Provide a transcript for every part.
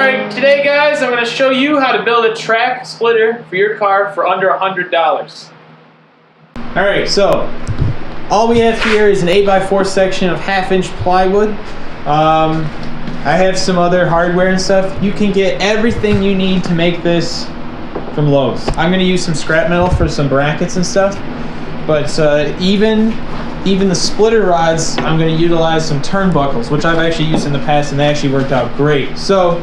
Alright, today guys, I'm going to show you how to build a track splitter for your car for under $100. Alright, so all we have here is an 8x4 section of half-inch plywood. I have some other hardware and stuff. You can get everything you need to make this from Lowe's. I'm going to use some scrap metal for some brackets and stuff, but even the splitter rods, I'm going to utilize some turnbuckles, which I've actually used in the past, and they actually worked out great. So,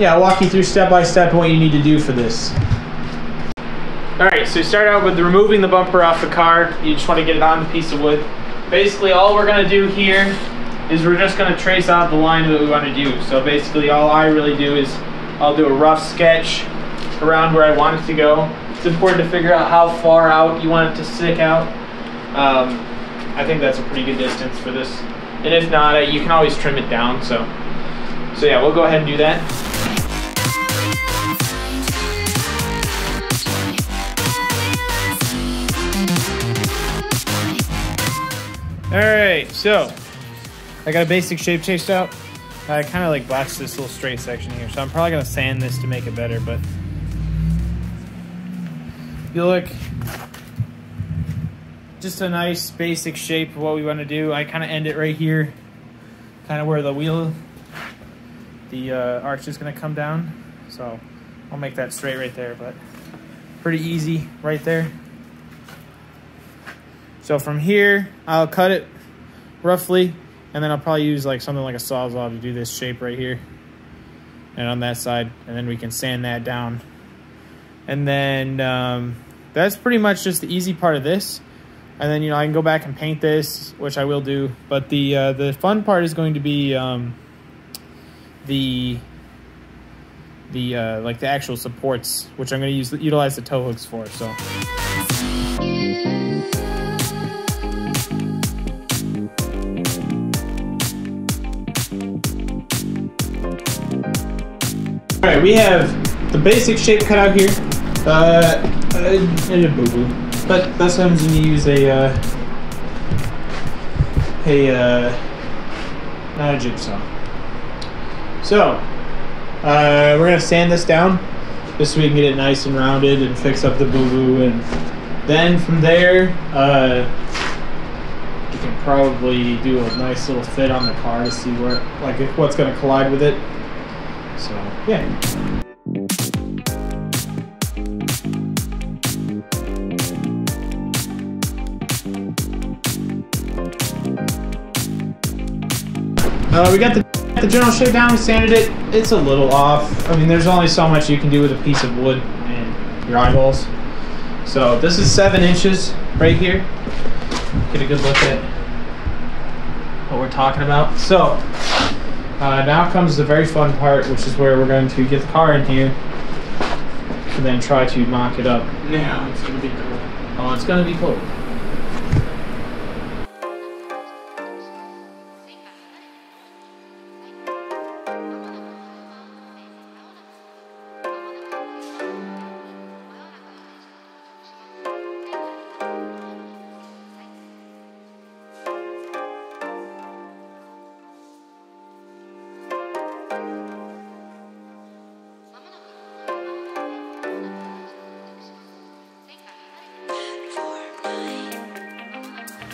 yeah, I'll walk you through step by step what you need to do for this. Alright, so you start out with removing the bumper off the car. You just want to get it on the piece of wood. Basically, all we're going to do here is we're just going to trace out the line that we want to do. So basically, all I really do is I'll do a rough sketch around where I want it to go. It's important to figure out how far out you want it to stick out. I think that's a pretty good distance for this. And if not, you can always trim it down. So yeah, we'll go ahead and do that. All right, so I got a basic shape chased out. I kind of like botched this little straight section here, so I'm probably gonna sand this to make it better, but if you look, just a nice basic shape of what we want to do. I kind of end it right here, kind of where the wheel, the arch is going to come down. So I'll make that straight right there, but pretty easy right there. So from here, I'll cut it roughly, and then I'll probably use like something like a Sawzall to do this shape right here and on that side, and then we can sand that down. And then that's pretty much just the easy part of this. And then, you know, I can go back and paint this, which I will do. But the fun part is going to be like the actual supports, which I'm going to utilize the tow hooks for. So. All right, we have the basic shape cut out here. And a boo-boo, but that's what happens when you use not a jigsaw. So, we're gonna sand this down, just so we can get it nice and rounded and fix up the boo-boo, and then from there, you can probably do a nice little fit on the car to see where, like, what's gonna collide with it. So, yeah. We got the general shape down, we sanded it. It's a little off. I mean, there's only so much you can do with a piece of wood and your eyeballs. So this is 7 inches right here. Get a good look at what we're talking about. So now comes the very fun part, which is where we're going to get the car in here and then try to mock it up. Yeah, it's gonna be cool. Oh, it's gonna be cool.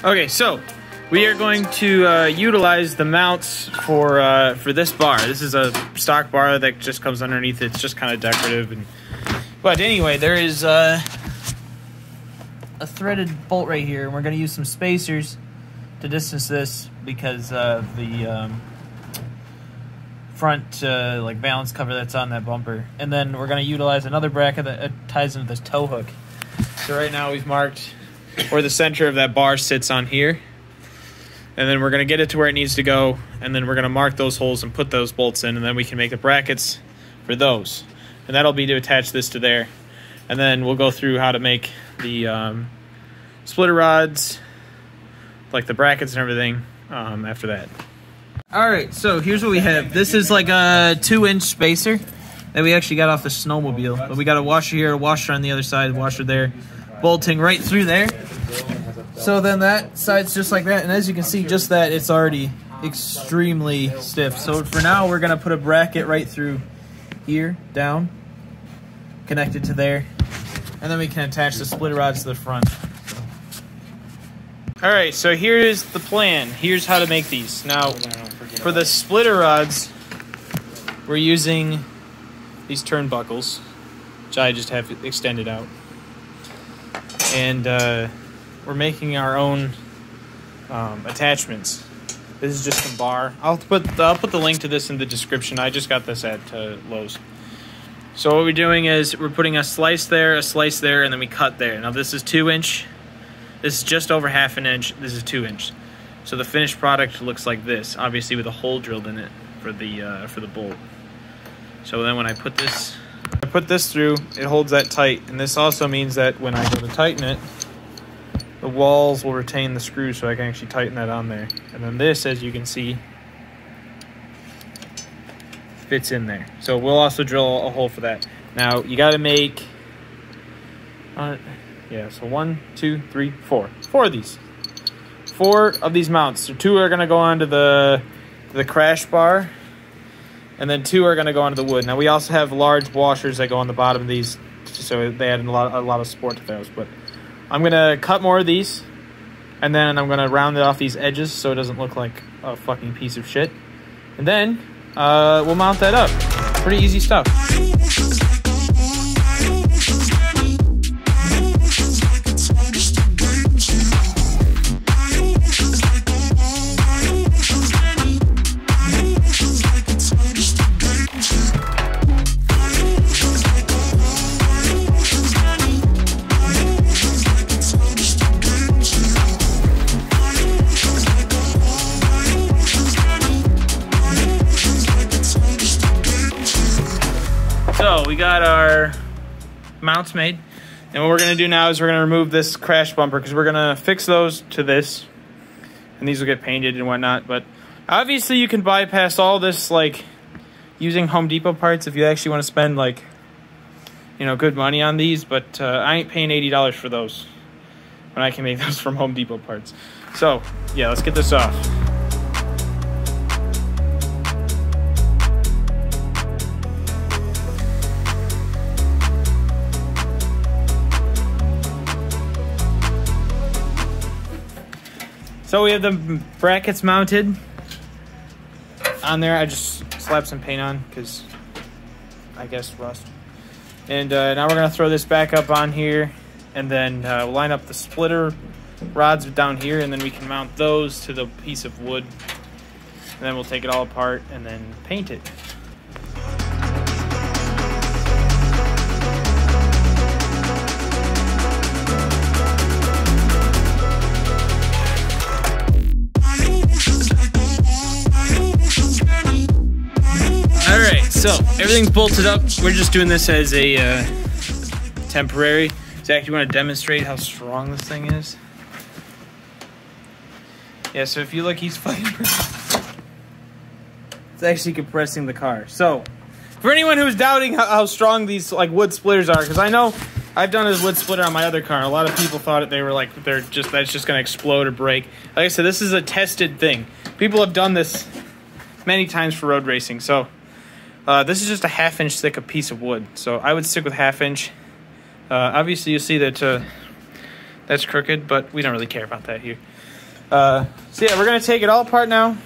Okay, so we are going to utilize the mounts for this bar. This is a stock bar that just comes underneath. It's just kind of decorative. But anyway, there is a threaded bolt right here, and we're going to use some spacers to distance this because the front like balance cover that's on that bumper. And then we're going to utilize another bracket that ties into this tow hook. So right now we've marked where the center of that bar sits on here, and then we're going to get it to where it needs to go, and then we're going to mark those holes and put those bolts in, and then we can make the brackets for those, and that'll be to attach this to there. And then we'll go through how to make the splitter rods, like the brackets and everything, after that. Alright, so here's what we have. This is like a 2-inch spacer that we actually got off the snowmobile, but we got a washer here, a washer on the other side, a washer there, bolting right through there. So then that side's just like that, and as you can see, just that, it's already extremely stiff. So for now, we're gonna put a bracket right through here, down, connected to there, and then we can attach the splitter rods to the front. All right, so here is the plan. Here's how to make these. Now, for the splitter rods, we're using these turnbuckles, which I just have extended out. And we're making our own attachments. This is just some bar. I'll put the link to this in the description. I just got this at Lowe's. So what we're doing is we're putting a slice there, and then we cut there. Now this is 2 inch. This is just over half an inch. This is 2 inch. So the finished product looks like this, obviously with a hole drilled in it for the bolt. So then when I put this through, it holds that tight. And this also means that when I go to tighten it, the walls will retain the screw, so I can actually tighten that on there. And then this, as you can see, fits in there. So we'll also drill a hole for that. Now you got to make, so 1, 2, 3, 4. 4 of these. 4 of these mounts. So 2 are going to go onto the crash bar, and then 2 are going to go onto the wood. Now we also have large washers that go on the bottom of these, so they add a lot of support to those. But I'm going to cut more of these, and then I'm going to round it off these edges so it doesn't look like a fucking piece of shit. And then we'll mount that up. Pretty easy stuff. So we got our mounts made, and what we're going to do now is we're going to remove this crash bumper, because we're going to fix those to this, and these will get painted and whatnot. But obviously you can bypass all this like using Home Depot parts if you actually want to spend like, you know, good money on these, but I ain't paying $80 for those when I can make those from Home Depot parts. So yeah, let's get this off. So we have the brackets mounted on there. I just slapped some paint on because I guess rust. And now we're gonna throw this back up on here, and then line up the splitter rods down here, and then we can mount those to the piece of wood. And then we'll take it all apart and then paint it. So everything's bolted up. We're just doing this as a temporary. Zach, you want to demonstrate how strong this thing is? Yeah, so if you look, he's fucking... It's actually compressing the car. So for anyone who's doubting how strong these like wood splitters are, because I know I've done a wood splitter on my other car. A lot of people thought that they were like, that's just going to explode or break. Like I said, this is a tested thing. People have done this many times for road racing, so... this is just a half-inch thick a piece of wood, so I would stick with half-inch. Obviously, you'll see that that's crooked, but we don't really care about that here. So yeah, we're going to take it all apart now,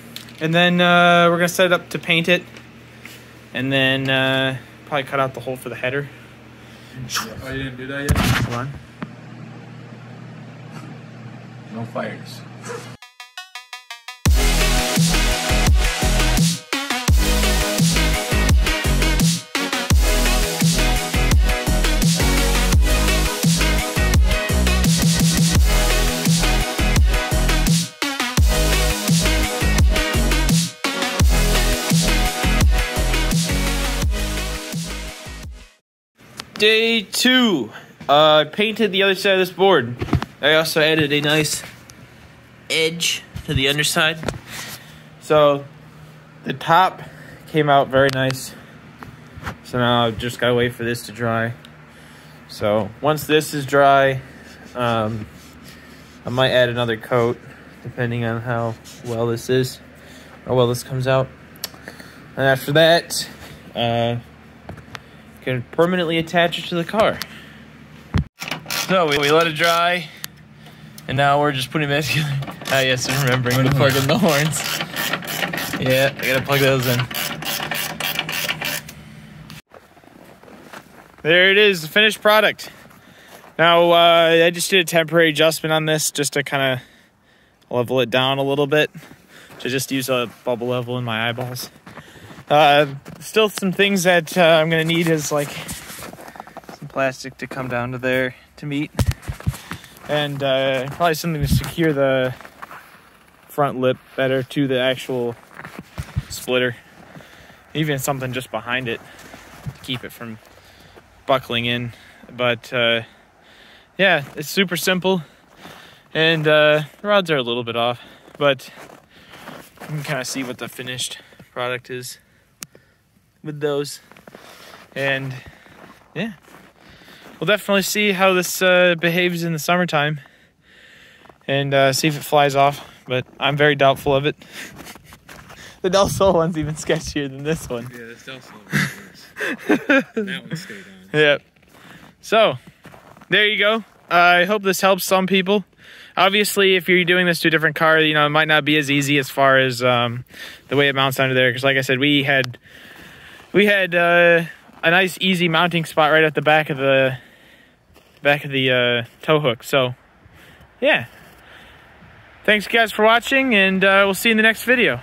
and then we're going to set it up to paint it, and then probably cut out the hole for the header. Oh, you didn't do that yet? Hold on. No fires. Day 2. I painted the other side of this board. I also added a nice edge to the underside. So the top came out very nice. So now I've just got to wait for this to dry. So once this is dry, I might add another coat, depending on how well this is. or well, this comes out. And after that, you can permanently attach it to the car. So we let it dry, and now we're just putting it back together. Ah, yes, I'm remembering to plug in the horns. Yeah, I gotta plug those in. There it is, the finished product. Now, I just did a temporary adjustment on this just to kind of level it down a little bit, to just use a bubble level in my eyeballs. Still some things that I'm gonna need is like some plastic to come down to there to meet, and probably something to secure the front lip better to the actual splitter, even something just behind it to keep it from buckling in. But yeah, it's super simple, and the rods are a little bit off, but you can kind of see what the finished product is with those. And yeah, we'll definitely see how this behaves in the summertime, and see if it flies off, but I'm very doubtful of it. The Del Sol one's even sketchier than this one. Yeah, this Del Sol one's worse. That one stayed on. Yep. So there you go. I hope this helps some people. Obviously, if you're doing this to a different car, you know, it might not be as easy as far as the way it mounts under there, because like I said, we had a nice easy mounting spot right at the back of the tow hook. So yeah, thanks guys for watching, and we'll see you in the next video.